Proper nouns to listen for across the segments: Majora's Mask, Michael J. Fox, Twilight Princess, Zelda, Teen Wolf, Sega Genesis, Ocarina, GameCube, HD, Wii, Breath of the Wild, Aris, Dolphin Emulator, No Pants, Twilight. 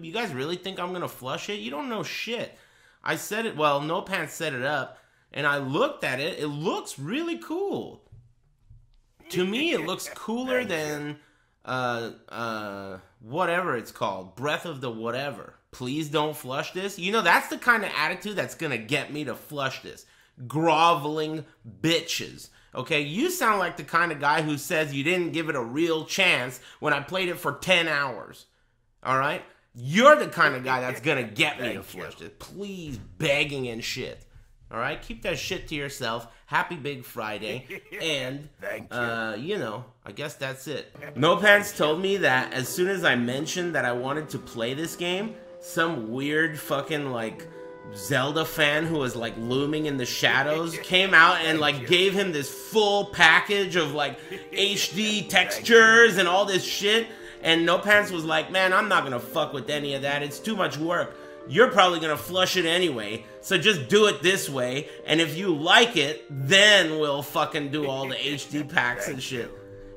You guys really think I'm gonna flush it? You don't know shit. I set it, well, No Pants set it up, and I looked at it. It looks really cool. To me, it looks cooler than whatever it's called, Breath of the whatever. Please don't flush this. You know, that's the kind of attitude that's gonna get me to flush this. Groveling bitches. Okay, you sound like the kind of guy who says you didn't give it a real chance when I played it for 10 hours. All right? You're the kind of guy that's going to get me to flush it. Please, begging and shit. All right? Keep that shit to yourself. Happy Big Friday. And, you know, I guess that's it. No Pants told me that as soon as I mentioned that I wanted to play this game, some weird fucking, like, Zelda fan who was like looming in the shadows came out and like gave him this full package of like HD textures and all this shit, and No Pants was like, man, I'm not gonna fuck with any of that, it's too much work, you're probably gonna flush it anyway, so just do it this way, and if you like it, then we'll fucking do all the HD packs and shit.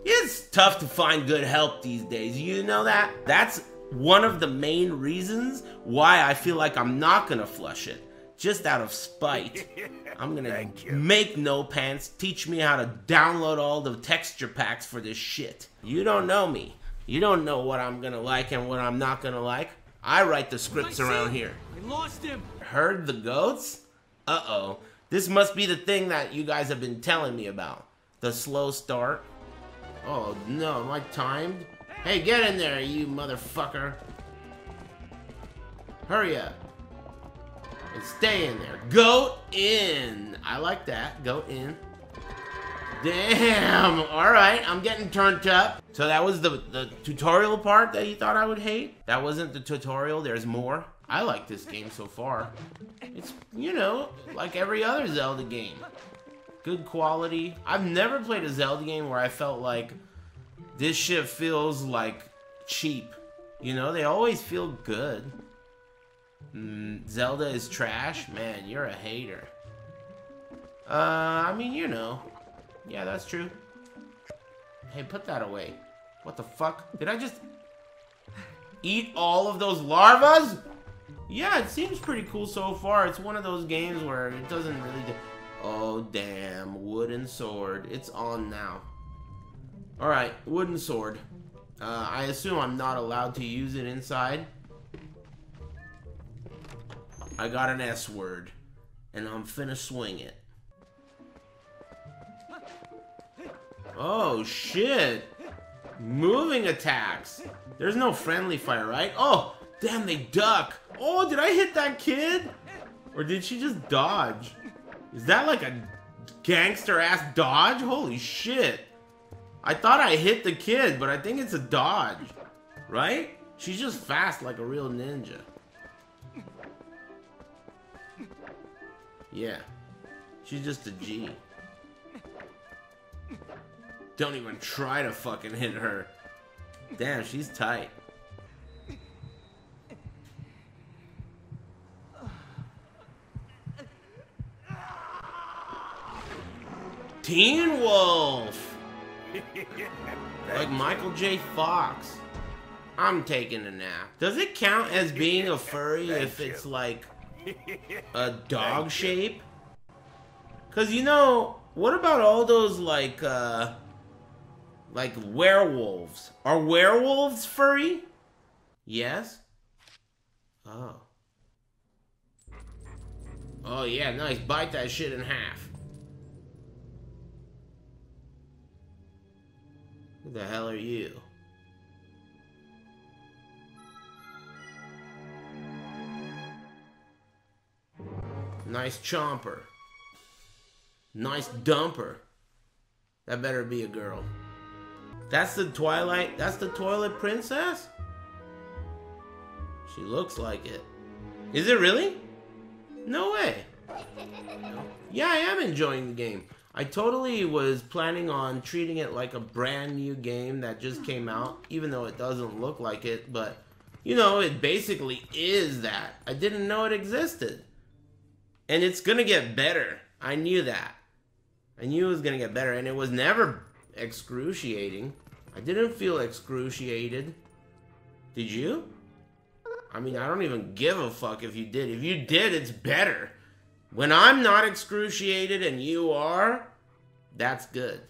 It's tough to find good help these days, you know that? That's one of the main reasons why I feel like I'm not gonna flush it. Just out of spite. I'm gonna make No Pants teach me how to download all the texture packs for this shit. You don't know me. You don't know what I'm gonna like and what I'm not gonna like. I write the scripts around here. I lost him. Heard the goats? Uh-oh. This must be the thing that you guys have been telling me about. The slow start. Oh no, am I timed? Hey, get in there, you motherfucker. Hurry up. And stay in there. Go in. I like that. Go in. Damn. All right, I'm getting turned up. So that was the tutorial part that you thought I would hate? That wasn't the tutorial. There's more. I like this game so far. It's, you know, like every other Zelda game. Good quality. I've never played a Zelda game where I felt like this shit feels like cheap. You know, they always feel good. Zelda is trash? Man, you're a hater. I mean, you know. Yeah, that's true. Hey, put that away. What the fuck? Did I just eat all of those larvas? Yeah, it seems pretty cool so far. It's one of those games where it doesn't really do... Oh, damn. Wooden sword. It's on now. Alright, wooden sword. I assume I'm not allowed to use it inside. I got an S word. And I'm finna swing it. Oh, shit. Moving attacks. There's no friendly fire, right? Oh, damn, they duck. Oh, did I hit that kid? Or did she just dodge? Is that like a gangster-ass dodge? Holy shit. I thought I hit the kid, but I think it's a dodge, right? She's just fast like a real ninja. Yeah, she's just a G. Don't even try to fucking hit her. Damn, she's tight. Teen Wolf! Like Michael J. Fox. I'm taking a nap. Does it count as being a furry if it's like a dog shape? Cause you know, what about all those like werewolves? Are werewolves furry? Yes? Oh. Oh yeah, nice. Bite that shit in half. Who the hell are you? Nice chomper. Nice dumper. That better be a girl. That's the Twilight. That's the Twilight Princess? She looks like it. Is it really? No way. Yeah, I am enjoying the game. I totally was planning on treating it like a brand new game that just came out, even though it doesn't look like it, but, you know, it basically is that. I didn't know it existed. And it's gonna get better. I knew that. I knew it was gonna get better, and it was never excruciating. I didn't feel excruciated. Did you? I mean, I don't even give a fuck if you did. If you did, it's better. When I'm not excruciated and you are, that's good.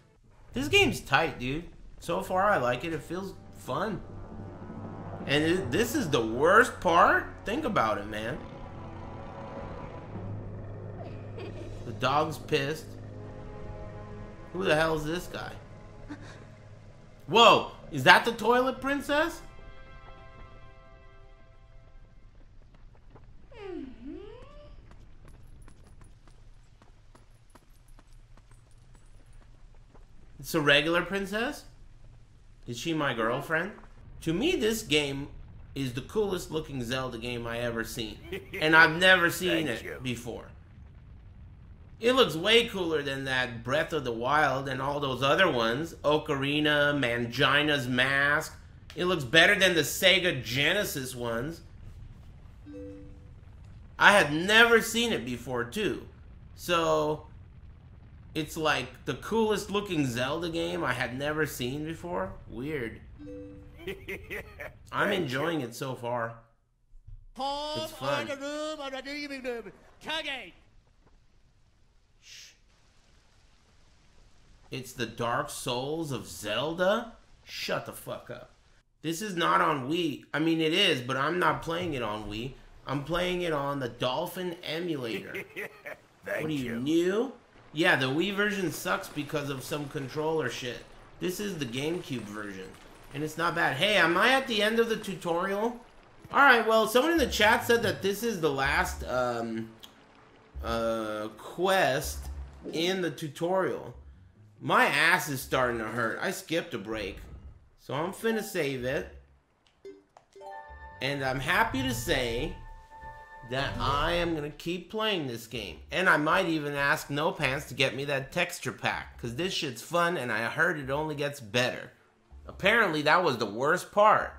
This game's tight, dude. So far, I like it. It feels fun. And this is the worst part? Think about it, man. The dog's pissed. Who the hell is this guy? Whoa! Is that the Toilet Princess? It's a regular princess? Is she my girlfriend? To me, this game is the coolest looking Zelda game I ever seen. And I've never seen it before. It looks way cooler than that Breath of the Wild and all those other ones. Ocarina, Majora's Mask. It looks better than the Sega Genesis ones. I had never seen it before, too. So, it's like the coolest looking Zelda game I had never seen before. Weird. I'm enjoying it so far. It's fun. Shh. It's the Dark Souls of Zelda? Shut the fuck up. This is not on Wii. I mean, it is, but I'm not playing it on Wii. I'm playing it on the Dolphin Emulator. Thank what are you, new? Yeah, the Wii version sucks because of some controller shit. This is the GameCube version. And it's not bad. Hey, am I at the end of the tutorial? Alright, well, someone in the chat said that this is the last quest in the tutorial. My ass is starting to hurt. I skipped a break. So I'm finna save it. And I'm happy to say that I am going to keep playing this game. And I might even ask No Pants to get me that texture pack. Because this shit's fun and I heard it only gets better. Apparently that was the worst part.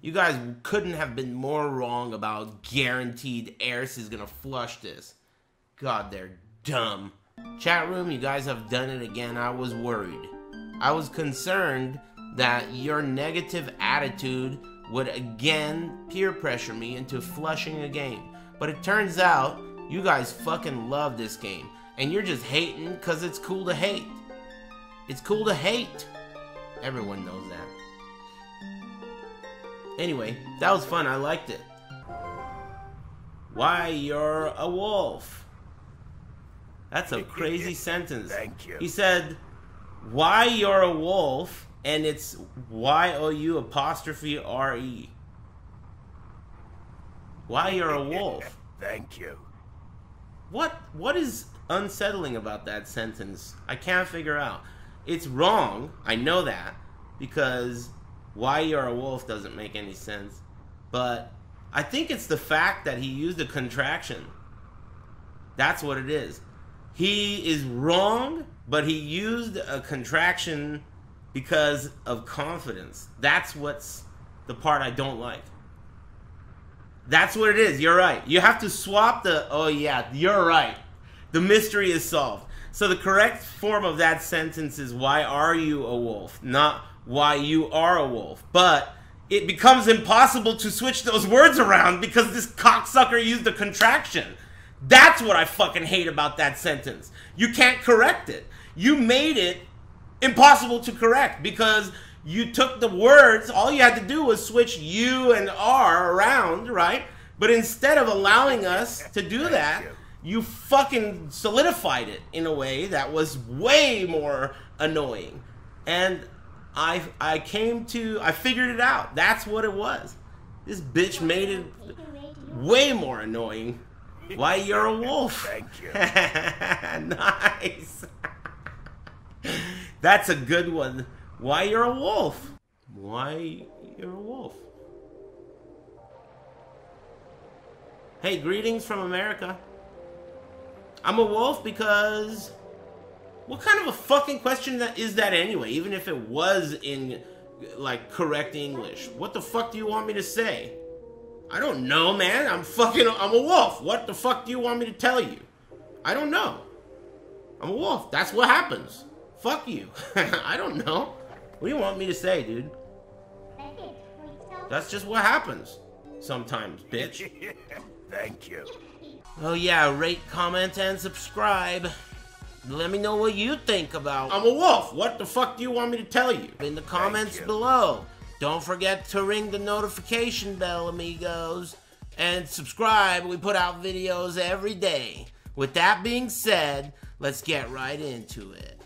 You guys couldn't have been more wrong about guaranteed Aris is going to flush this. God, they're dumb. Chat room, you guys have done it again. I was worried. I was concerned that your negative attitude would again peer pressure me into flushing a game. But it turns out, you guys fucking love this game. And you're just hating because it's cool to hate. It's cool to hate. Everyone knows that. Anyway, that was fun. I liked it. Why, you're a wolf. That's a crazy sentence. Thank you. He said, why you're a wolf, and it's YOU'. Why you're a wolf. Thank you. What is unsettling about that sentence? I can't figure out. It's wrong, I know that, because why you're a wolf doesn't make any sense. But I think it's the fact that he used a contraction. That's what it is. He is wrong, but he used a contraction because of confidence. That's what's the part I don't like. That's what it is. You're right. You have to swap the, oh yeah, you're right. The mystery is solved. So the correct form of that sentence is why are you a wolf? Not why you are a wolf. But it becomes impossible to switch those words around because this cocksucker used a contraction. That's what I fucking hate about that sentence. You can't correct it. You made it impossible to correct because you took the words, all you had to do was switch you and are around, right? But instead of allowing us to do that, you fucking solidified it in a way that was way more annoying. And I figured it out. That's what it was. This bitch made it way more annoying. Why you're a wolf. Thank you. Nice. That's a good one. Why you're a wolf. Why you're a wolf. Hey, greetings from America. I'm a wolf because... What kind of a fucking question that is that anyway? Even if it was in, like, correct English. What the fuck do you want me to say? I don't know, man. I'm a wolf. What the fuck do you want me to tell you? I don't know. I'm a wolf. That's what happens. Fuck you. I don't know. What do you want me to say, dude? That's just what happens. sometimes, bitch. Thank you. Oh yeah, rate, comment, and subscribe. Let me know what you think about... I'm a wolf! What the fuck do you want me to tell you? In the comments below. Don't forget to ring the notification bell, amigos. And subscribe. We put out videos every day. With that being said, let's get right into it.